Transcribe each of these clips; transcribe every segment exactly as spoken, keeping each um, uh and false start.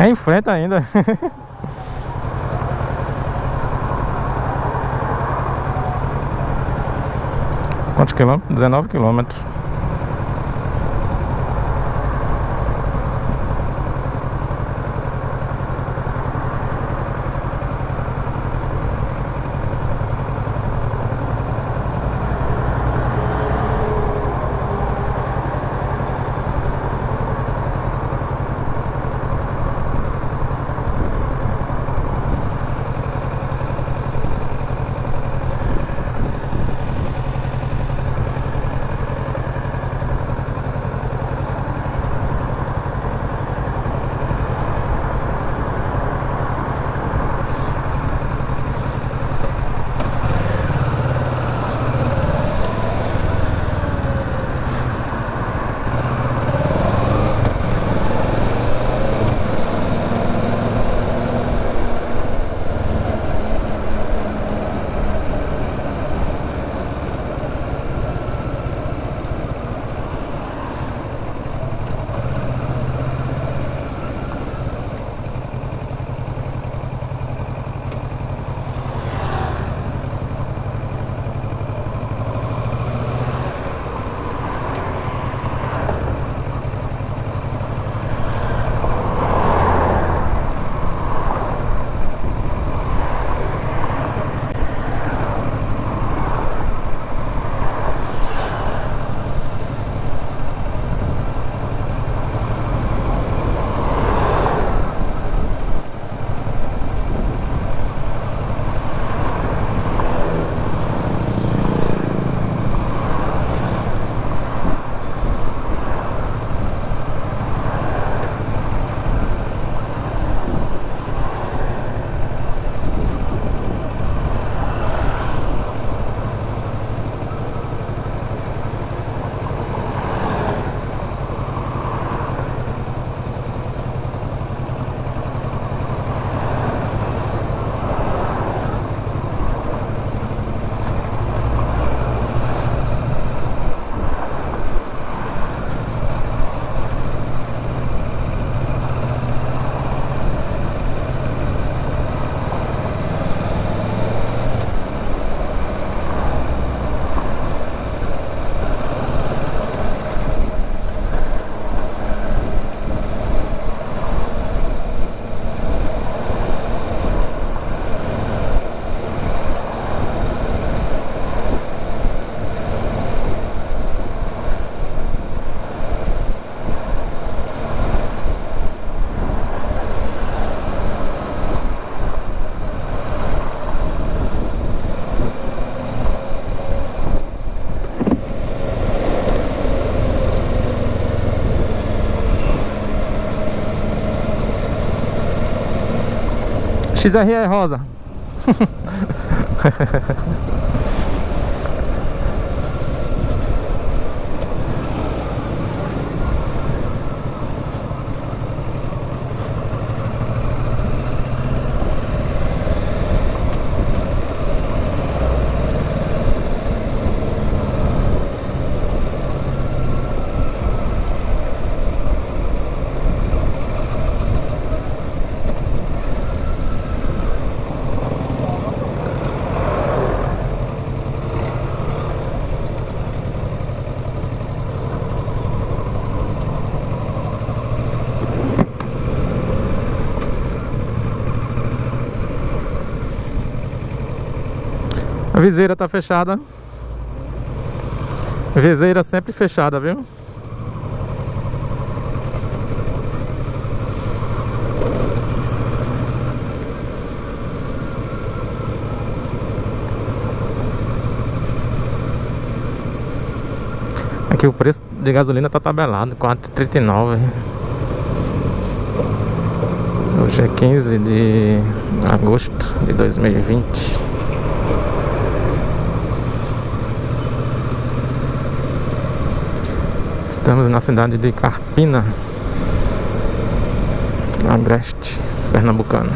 É em frente ainda. Quantos quilômetros? dezenove quilômetros. X R é rosa. A viseira tá fechada. Viseira sempre fechada, viu? Aqui o preço de gasolina tá tabelado, quatro reais e trinta e nove centavos. Hoje é quinze de agosto de dois mil e vinte. Estamos na cidade de Carpina, agreste pernambucano.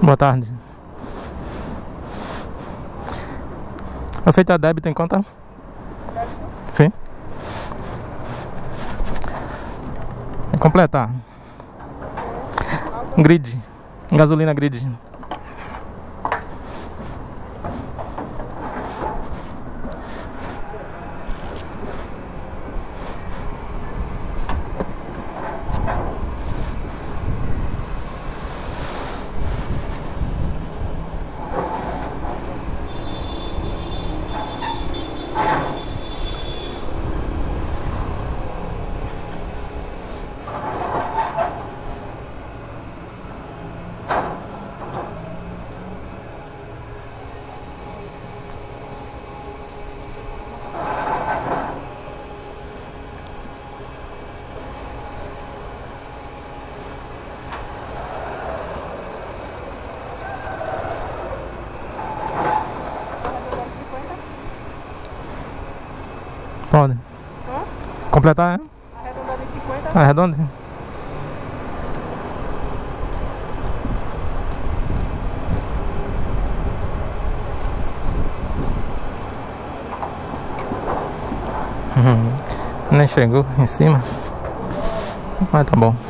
Boa tarde. Aceita débito em conta? Débito? Sim. Completar. Grid. Gasolina grid. Pode. Hã? Completar, né? Arredondado em cinquenta. Arredonda? Uhum. Nem chegou em cima. Mas tá bom.